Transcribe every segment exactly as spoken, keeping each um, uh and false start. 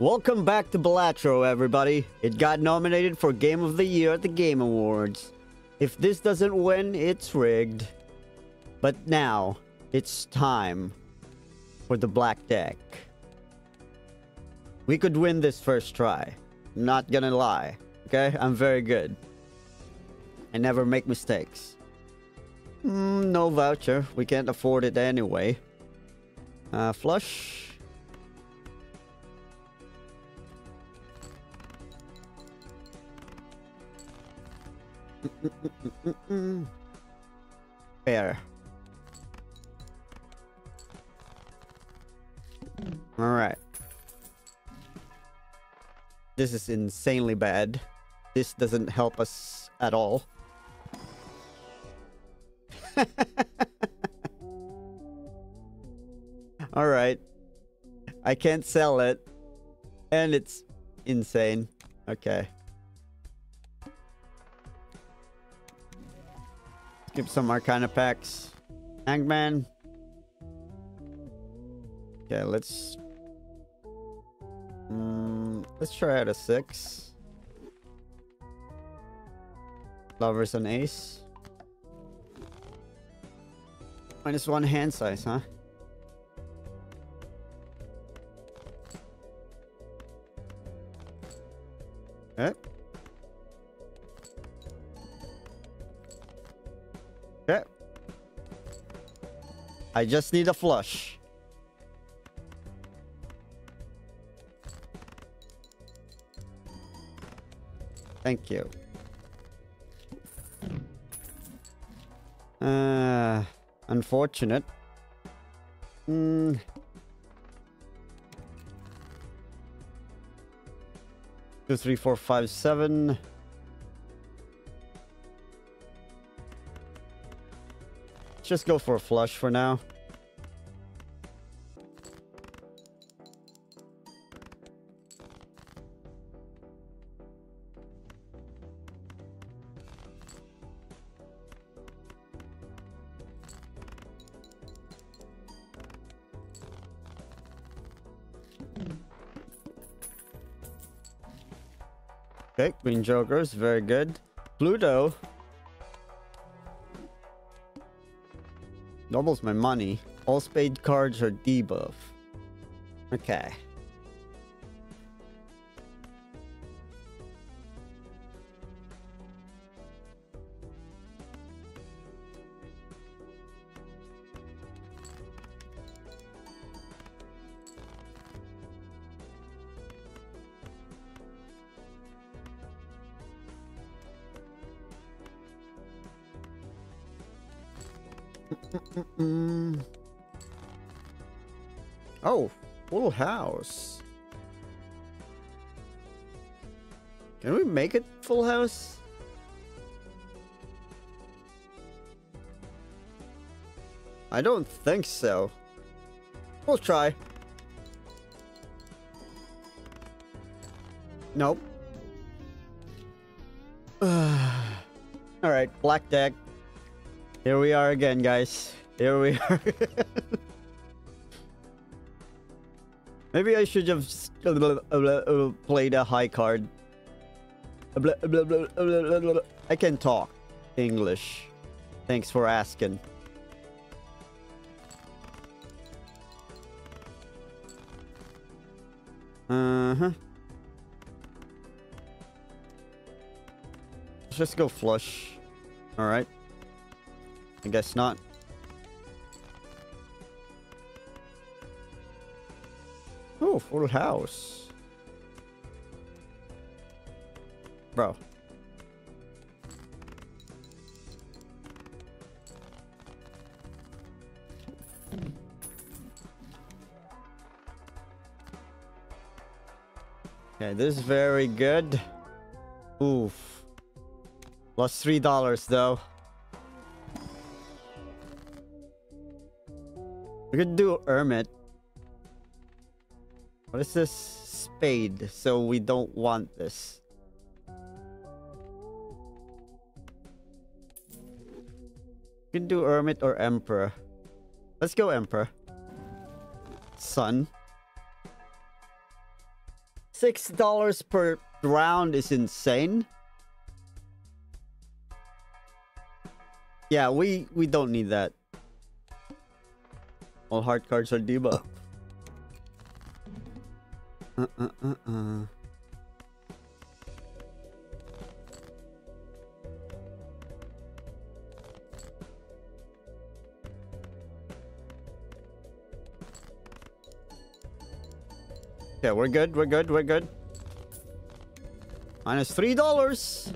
Welcome back to Balatro, everybody. It got nominated for Game of the Year at the Game Awards. If this doesn't win, it's rigged. But now, it's time for the black deck. We could win this first try. I'm not gonna lie, okay? I'm very good. I never make mistakes. Mm, no voucher. We can't afford it anyway. Uh, flush. Mm, mm, mm, mm, mm. Fair. Alright. This is insanely bad. This doesn't help us at all. Alright. I can't sell it. And it's insane. Okay. Give some Arcana packs. Hangman. Okay, let's... Um, let's try out a six. Lovers and ace. Minus one hand size, huh? Okay. Okay. I just need a flush. Thank you. Uh, unfortunate. Mm. Two, three, four, five, seven. Just go for a flush for now. Okay, Green Jokers, very good. Pluto. Doubles my money. All spade cards are debuff. Okay. Mm-mm-mm. Oh, full house. Can we make it full house? I don't think so. We'll try. Nope. Alright, black deck. Here we are again, guys. Here we are. Maybe I should have played a high card. I can talk English. Thanks for asking. Uh-huh. Just go flush. All right. I guess not. Oh, full house. Bro. Okay, this is very good. Oof. Lost three dollars though. We could do Hermit. What is this? Spade. So we don't want this. We can do Hermit or Emperor. Let's go Emperor. Sun. six dollars per round is insane. Yeah, we, we don't need that. All hard cards are debuffed. Uh, uh, uh, uh. Okay, we're good, we're good, we're good. Minus three dollars.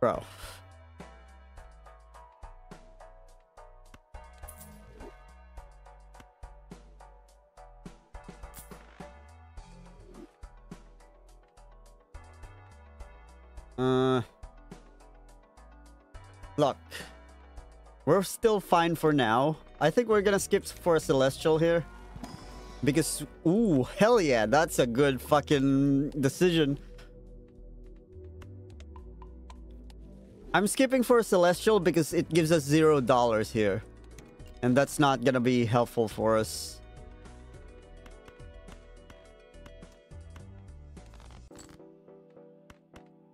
Bro. Uh, look, we're still fine for now. I think we're gonna skip for a Celestial here, because ooh, hell yeah, that's a good fucking decision. I'm skipping for a Celestial because it gives us zero dollars here, and that's not gonna be helpful for us.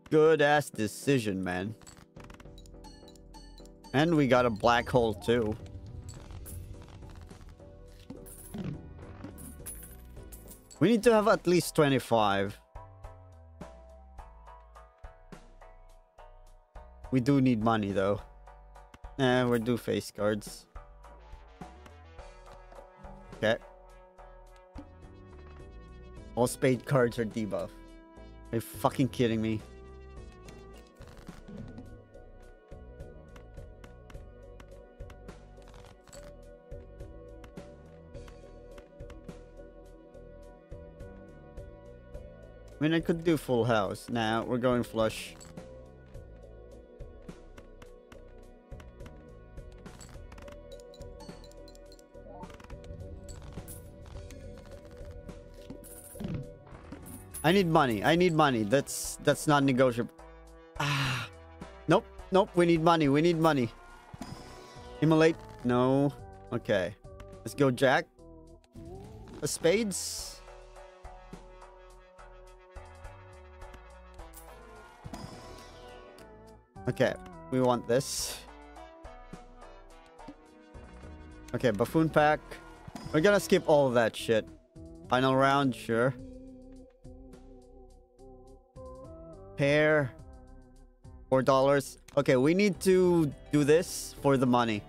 Good ass decision, man. And we got a black hole too. We need to have at least twenty-five. We do need money though. Eh, we do face cards. Okay. All spade cards are debuffed. Are you fucking kidding me? I mean, I could do full house. Nah, we're going flush. I need money. I need money. That's that's not negotiable. Ah, nope, nope. We need money. We need money. Immolate? No. Okay, let's go jack. A spades. Okay, we want this. Okay, buffoon pack. We're gonna skip all of that shit. Final round, sure. Pair. Four dollars. Okay, we need to do this for the money.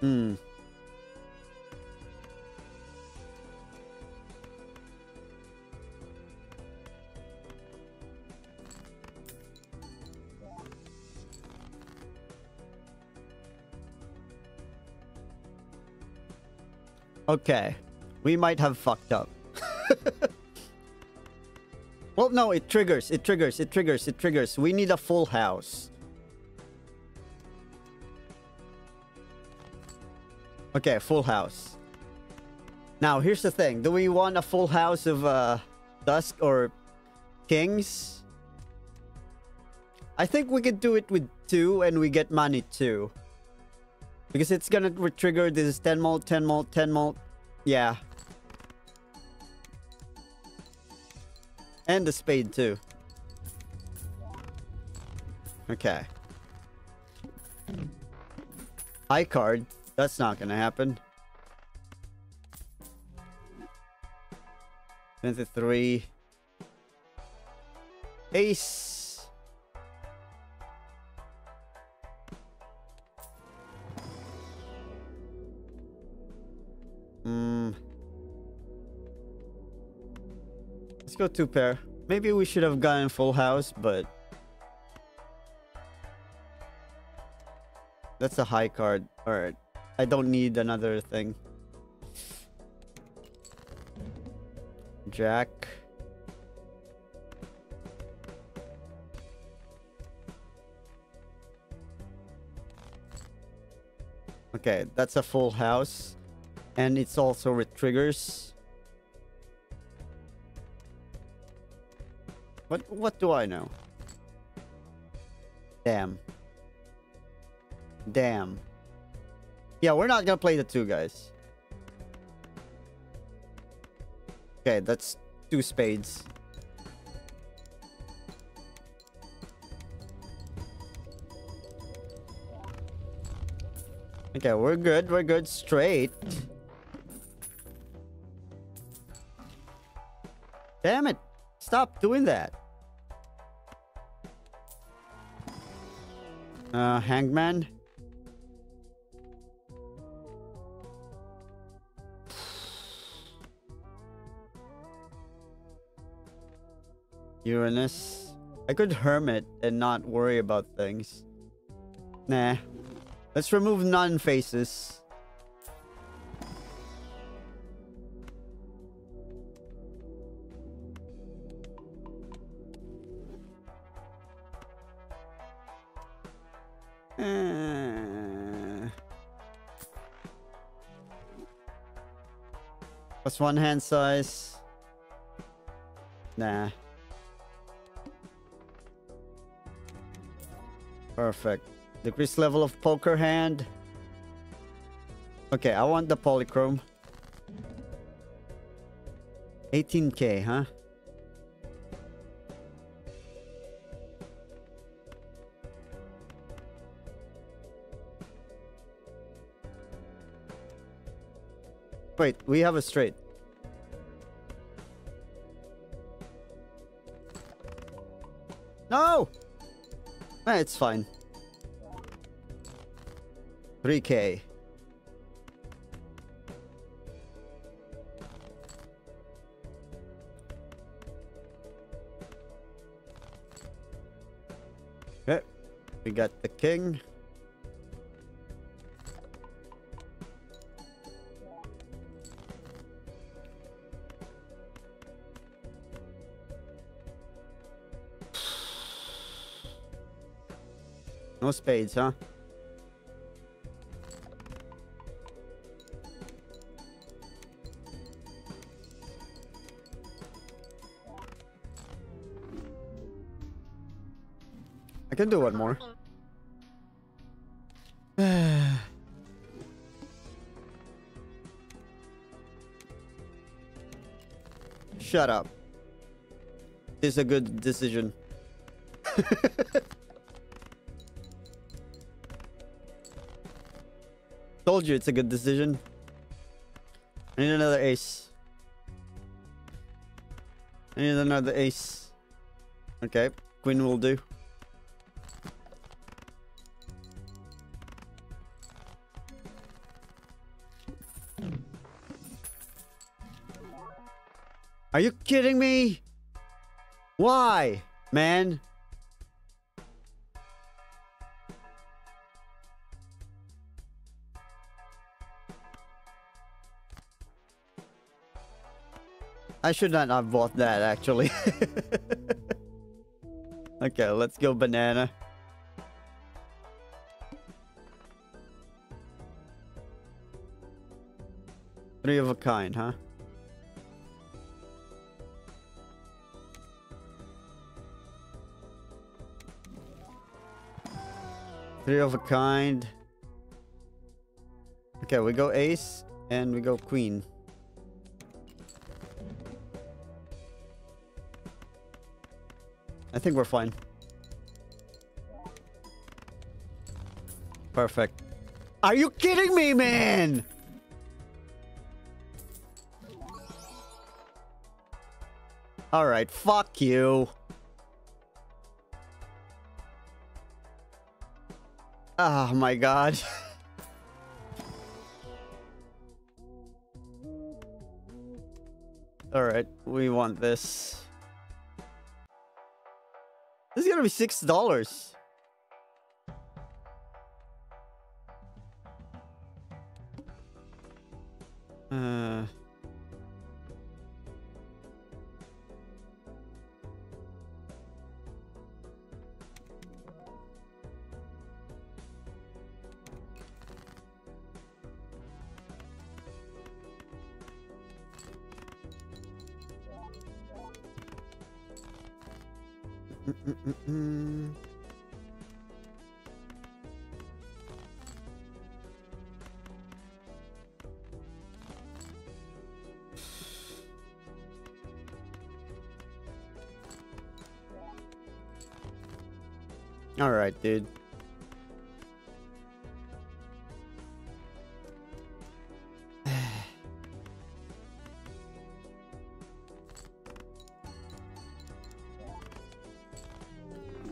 Hmm. Okay. We might have fucked up. Well, no, it triggers. It triggers. It triggers. It triggers. We need a full house. Okay, full house. Now, here's the thing. Do we want a full house of uh, Dusk or Kings? I think we could do it with two and we get money too. Because it's gonna trigger this ten mult, ten mult, ten mult. Yeah. And the spade too. Okay. High card. That's not gonna happen. twenty-three. Ace. Hmm. Let's go two pair. Maybe we should have gotten full house, but that's a high card. All right. I don't need another thing. Jack. Okay, that's a full house. And it's also with triggers. What what do I know? Damn. Damn. Yeah, we're not gonna play the two guys. Okay, that's two spades. Okay, we're good, we're good straight. Damn it! Stop doing that. Uh, hangman. Uranus. I could hermit and not worry about things. Nah. Let's remove non-faces. Uh, what's one hand size? Nah. Perfect. Decrease level of poker hand. Okay, I want the polychrome. eighteen K, huh? Wait, we have a straight. No! Eh, it's fine. three K. Okay, we got the king. No spades, huh? I can do one more. Shut up. This is a good decision. Told you it's a good decision. I need another ace. I need another ace. Okay, queen will do. Are you kidding me? Why, man? I should not have bought that, actually. Okay, let's go banana. Three of a kind, huh? Three of a kind. Okay, we go ace and we go queen. I think we're fine. Perfect. Are you kidding me, man? Alright, fuck you. Oh my god. Alright, we want this. This is gonna be six dollars. Uh, Mm-mm-mm-mm. All right, dude.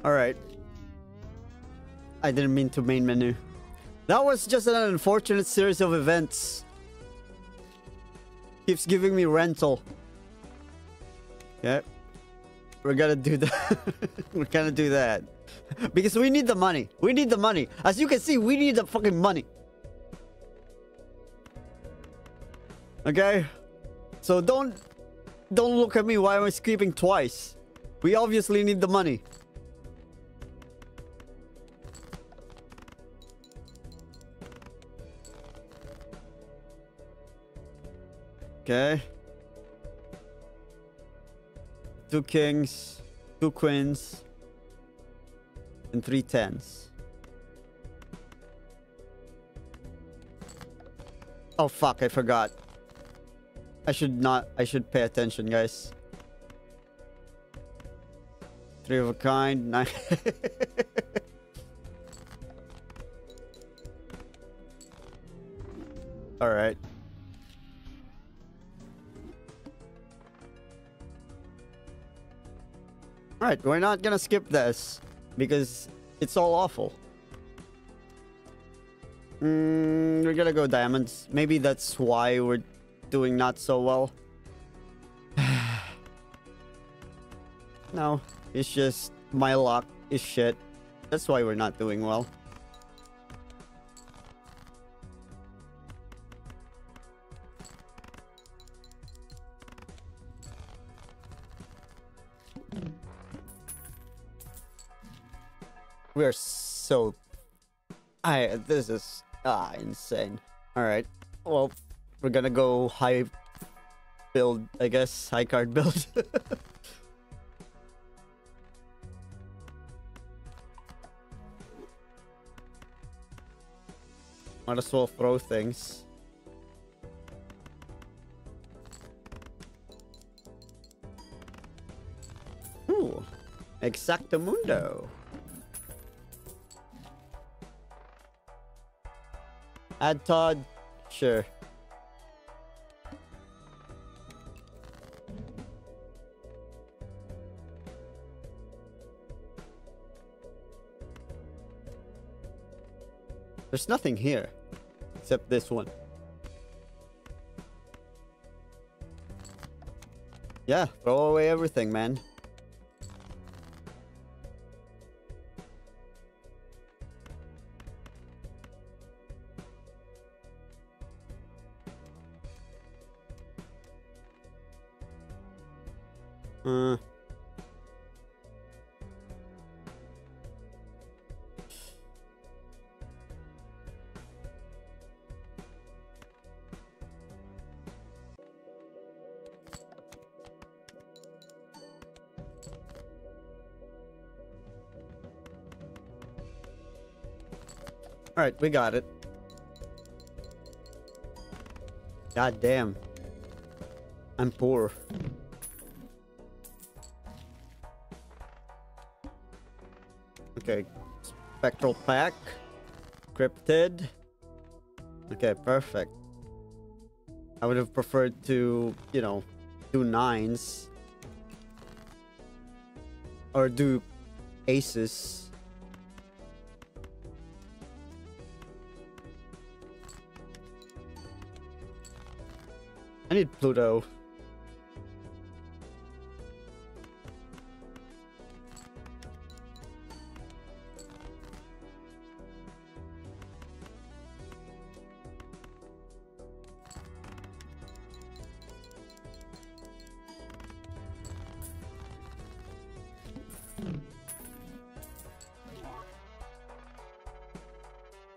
All right. I didn't mean to main menu. That was just an unfortunate series of events. Keeps giving me rental. Okay. We're gonna do that. We're gonna do that. Because we need the money. We need the money. As you can see, we need the fucking money. Okay? So don't... Don't look at me while I'm screaming twice. We obviously need the money. Okay. Two kings, two queens, and three tens. Oh fuck, I forgot. I should not, I should pay attention, guys. Three of a kind, nine. Alright. Alright, we're not gonna skip this, because it's all awful. Mm, we're gonna go diamonds. Maybe that's why we're doing not so well. No, it's just my luck is shit. That's why we're not doing well. We are so... I... This is... Ah, insane. Alright. Well, we're gonna go high... Build, I guess. High card build. Might as well throw things. Ooh. Exactamundo. Add Todd? Sure. There's nothing here. Except this one. Yeah, throw away everything, man. Uh. All right, we got it. God damn. I'm poor. Okay, spectral pack, cryptid. Okay, perfect. I would have preferred to, you know, do nines or do aces. I need Pluto.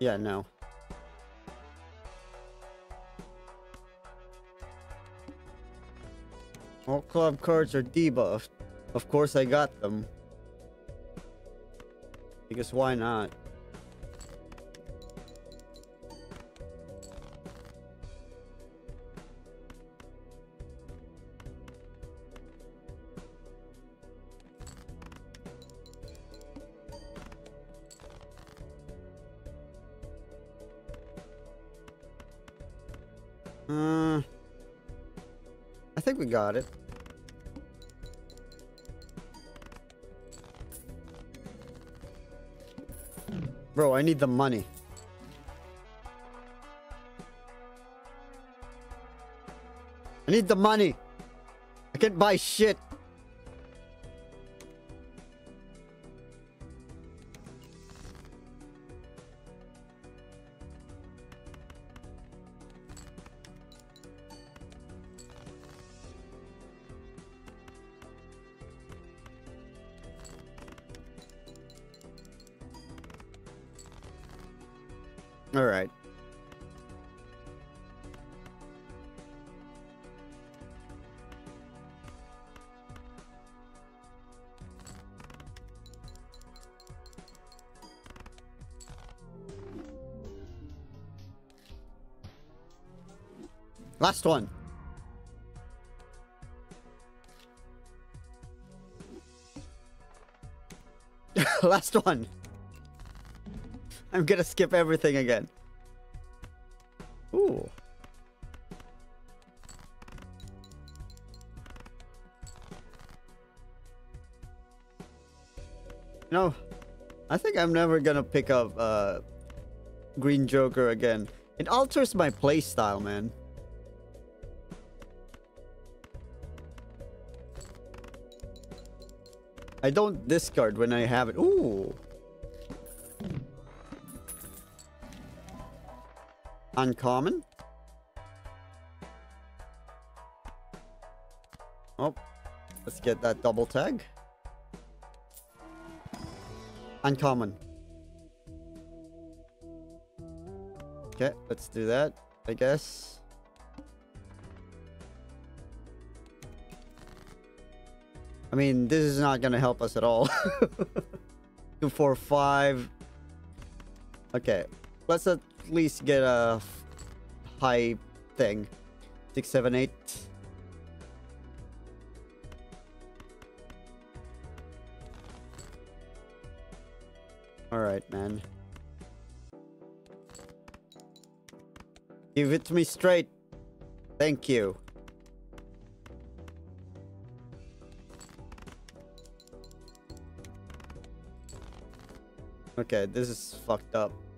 Yeah, no. All club cards are debuffed. Of course I got them. Because why not? Uh, I think we got it. Bro, I need the money. I need the money. I can't buy shit. All right. Last one. Last one. I'm gonna skip everything again. Ooh. You know, I think I'm never gonna pick up uh, Green Joker again. It alters my playstyle, man. I don't discard when I have it. Ooh. Uncommon. Oh, let's get that double tag. Uncommon. Okay, let's do that, I guess. I mean, this is not gonna help us at all. Two, four, five. Okay, let's uh, at least get a high thing. Six, seven, eight. All right, man, give it to me straight. Thank you. Okay, this is fucked up.